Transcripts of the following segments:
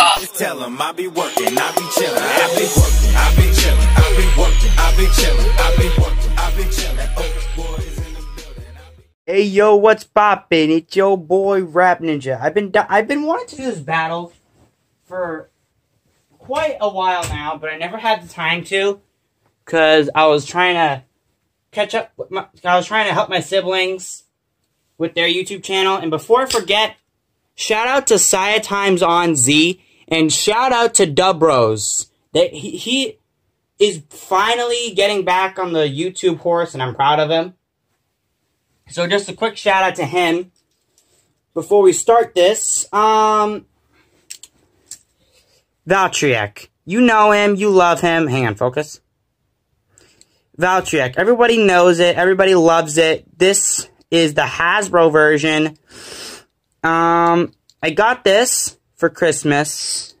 off. Tell him I be working, I be chilling, I be working, I be chilling, I be working, I be chilling, I be working, I be chilling. Oh, boy is in the building. Hey yo, what's poppin'? It's your boy Rap Ninja. I've been wanting to do this battle for quite a while now, but I never had the time to, cause I was trying to catch up. I was trying to help my siblings with their YouTube channel. And before I forget, shout out to Sia Times on Z, and shout out to Dubros. That he is finally getting back on the YouTube horse, and I'm proud of him. So just a quick shout out to him before we start this. Valtryek. You know him. You love him. Hang on, focus. Valtryek. Everybody knows it. Everybody loves it. This is the Hasbro version. I got this for Christmas.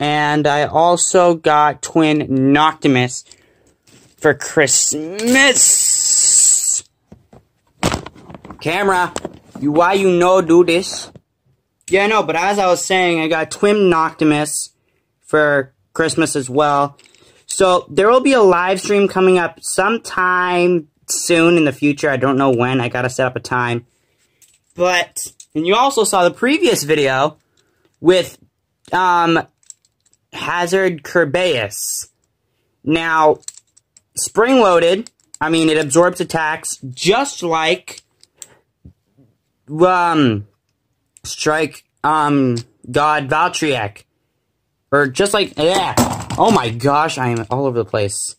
And I also got Twin Noctimus for Christmas. Camera. Why you no do this? Yeah, no, but as I was saying, I got Twin Noctimus for Christmas as well. So there will be a live stream coming up sometime soon in the future. I don't know when. I gotta set up a time. But, and you also saw the previous video with Hazard Kerbeus. Now, spring-loaded. I mean, it absorbs attacks just like Strike God Valtryek. Or just like, yeah. Oh my gosh, I am all over the place.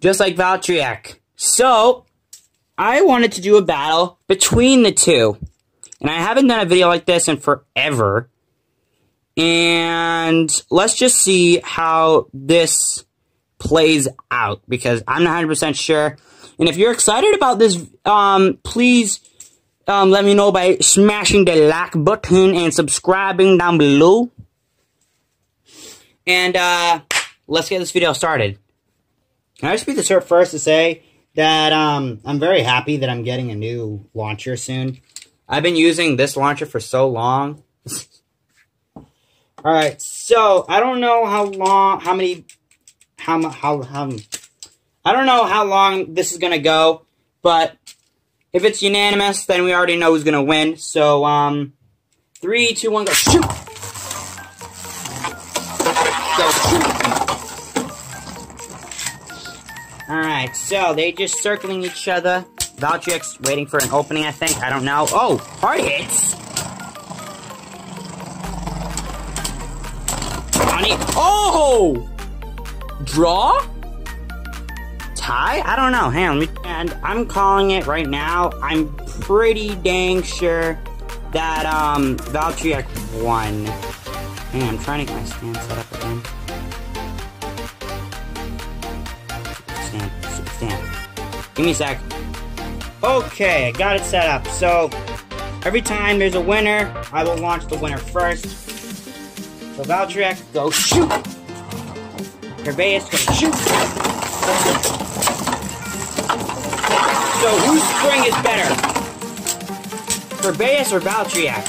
Just like Valtryek. So, I wanted to do a battle between the two. And I haven't done a video like this in forever. And let's just see how this plays out, because I'm not 100% sure. And if you're excited about this, please let me know by smashing the like button and subscribing down below. And, let's get this video started. Can I just beat this up first to say that, I'm very happy that I'm getting a new launcher soon. I've been using this launcher for so long. Alright, so, I don't know how long, I don't know how long this is gonna go, but if it's unanimous, then we already know who's gonna win. So, 3, 2, 1, go. Shoot! Alright, so they just circling each other. Valtryek's waiting for an opening, I think. I don't know. Oh, hard hits! Oh! Draw? Tie? I don't know. Hang on. And I'm calling it right now. I'm pretty dang sure that Valtryek won. Hang on, I'm trying to get my stand set up again. Stand. Give me a sec. Okay, I got it set up. So, every time there's a winner, I will launch the winner first. So, Valtryek, go shoot! Kerbeus, go shoot! So, whose spring is better? Kerbeus or Valtryek?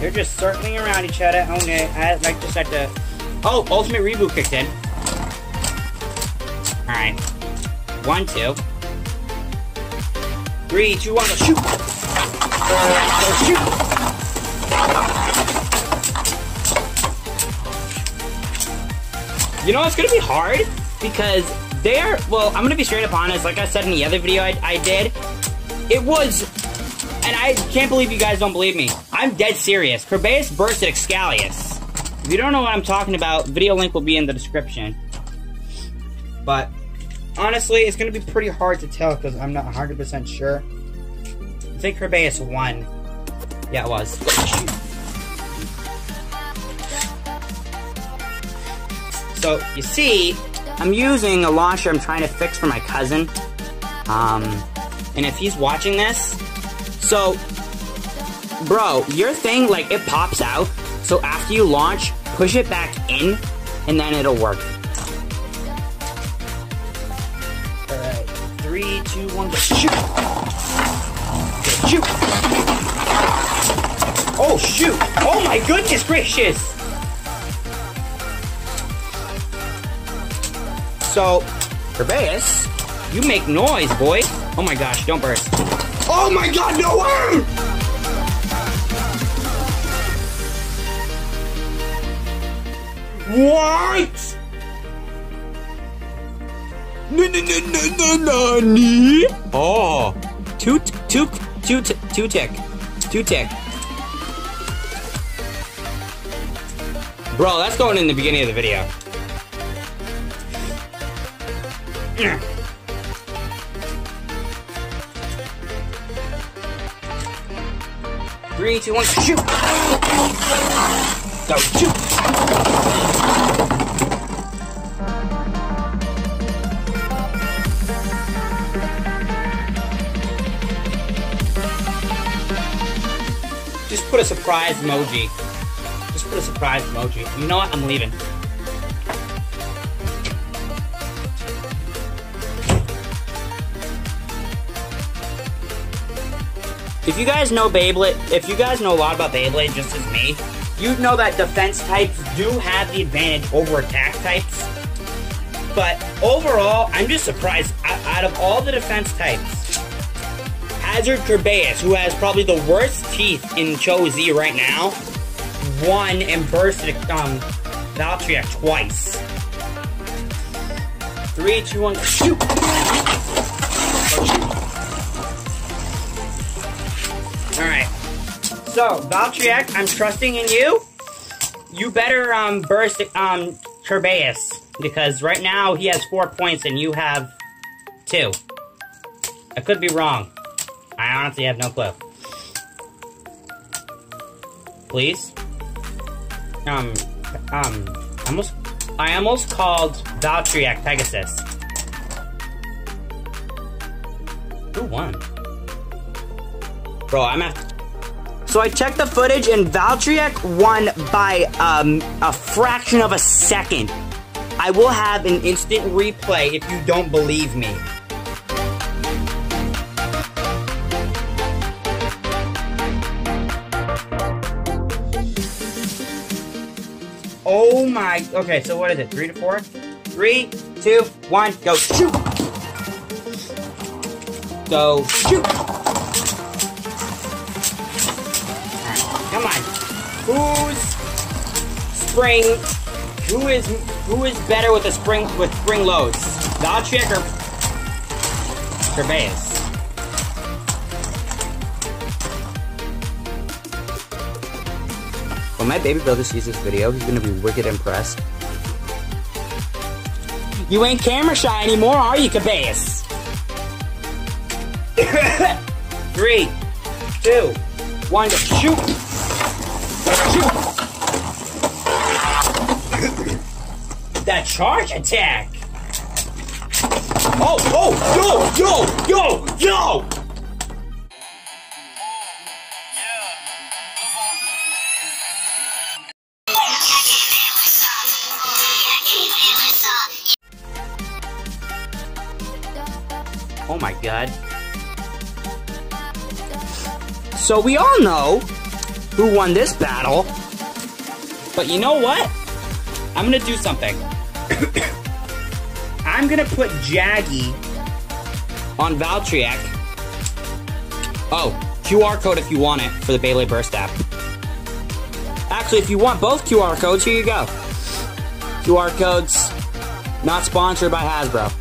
They're just circling around each other. Okay, I just had to... Oh, ultimate reboot kicked in. Alright. 1, 2, 3, 2, 1, go shoot! Go shoot! You know, it's gonna be hard because they're, well, I'm gonna be straight up honest, like I said in the other video I did, it was, and I can't believe you guys don't believe me. I'm dead serious. Kerbeus bursted Xcalius. If you don't know what I'm talking about, video link will be in the description. But honestly, it's going to be pretty hard to tell because I'm not 100% sure. I think Kerbeus won. Yeah, it was. So, you see, I'm using a launcher I'm trying to fix for my cousin. And if he's watching this, so, bro, your thing, like, it pops out. So after you launch, push it back in, and then it'll work. 3, 2, 1, go shoot! Go shoot! Oh, shoot. Oh, my goodness gracious. So, Kerbeus, you make noise, boy. Oh, my gosh. Don't burst. Oh, my God. No way. What? No. Oh, two tick. Bro, that's going in the beginning of the video. Three, two, one, shoot. Go, shoot. Put a surprise emoji. Just put a surprise emoji. You know what? I'm leaving. If you guys know Beyblade, if you guys know a lot about Beyblade just as me, you'd know that defense types do have the advantage over attack types. But overall, I'm just surprised. Out of all the defense types, Hazard Kerbeus, who has probably the worst teeth in Cho-Z right now, won and bursted Valtryek twice. 3, 2, 1, shoot! Alright. So, Valtryek, I'm trusting in you. You better burst Kerbeus, because right now he has 4 points and you have 2. I could be wrong. I honestly have no clue. Please? I almost called Valtryek Pegasus. Who won? Bro, I'm at. So I checked the footage and Valtryek won by a fraction of a second. I will have an instant replay if you don't believe me. Oh my, okay, so what is it, 3 to 4? 3, 2, 1, go shoot! Go shoot! Alright, come on. Who is better with spring loads? Valtryek or Kerbeus? When my baby brother sees this video, he's gonna be wicked impressed. You ain't camera shy anymore, are you, Kerbeus? 3, 2, 1, shoot! Shoot! That charge attack! Oh, oh, yo, yo, yo, yo! Oh my God. So we all know who won this battle. But you know what? I'm gonna do something. I'm gonna put Jaggy on Valtryek. Oh, QR code if you want it for the Beyblade Burst app. Actually, if you want both QR codes, here you go. QR codes, not sponsored by Hasbro.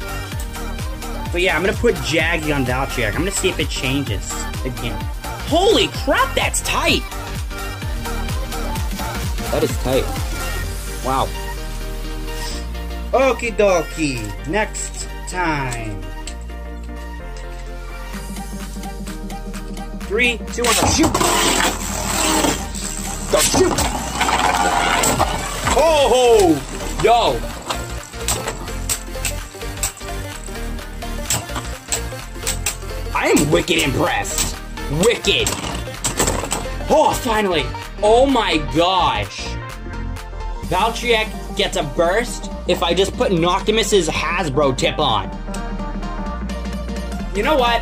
But yeah, I'm gonna put Jaggy on Valtryek. I'm gonna see if it changes again. Holy crap, that's tight! That is tight. Wow. Okie dokie. Next time. 3, 2, 1, go shoot! Go shoot! Oh! Yo! I am wicked impressed. Wicked. Oh, finally. Oh my gosh. Valtryek gets a burst if I just put Noctimus's Hasbro tip on. You know what?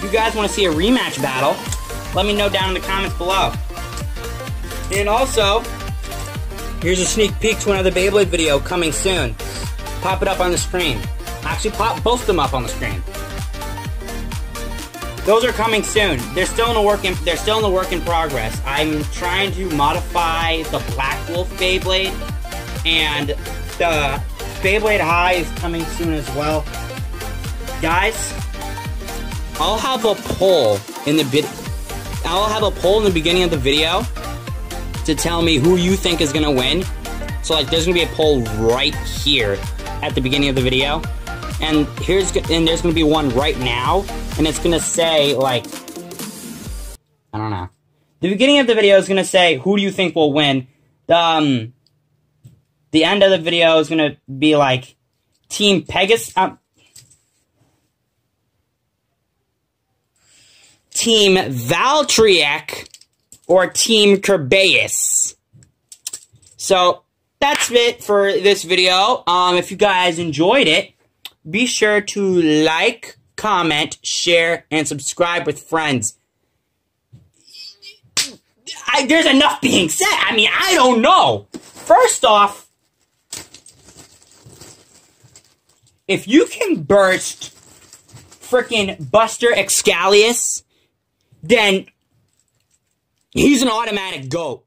If you guys want to see a rematch battle, let me know down in the comments below. And also, here's a sneak peek to another Beyblade video coming soon. Pop it up on the screen. Actually, pop both of them up on the screen. Those are coming soon. They're still in the work. They're still in the work in progress. I'm trying to modify the Black Wolf Beyblade, and the Beyblade High is coming soon as well. Guys, I'll have a poll in the beginning of the video to tell me who you think is gonna win. So like, there's gonna be a poll right here at the beginning of the video, and there's gonna be one right now. And it's going to say, like, I don't know. The beginning of the video is going to say, who do you think will win? The end of the video is going to be, like, Team Pegasus. Team Valtryek or Team Kerbeus. So, that's it for this video. If you guys enjoyed it, be sure to like, comment, share, and subscribe with friends. There's enough being said. I mean, I don't know. First off, if you can burst freaking Buster Xcalius, then he's an automatic GOAT.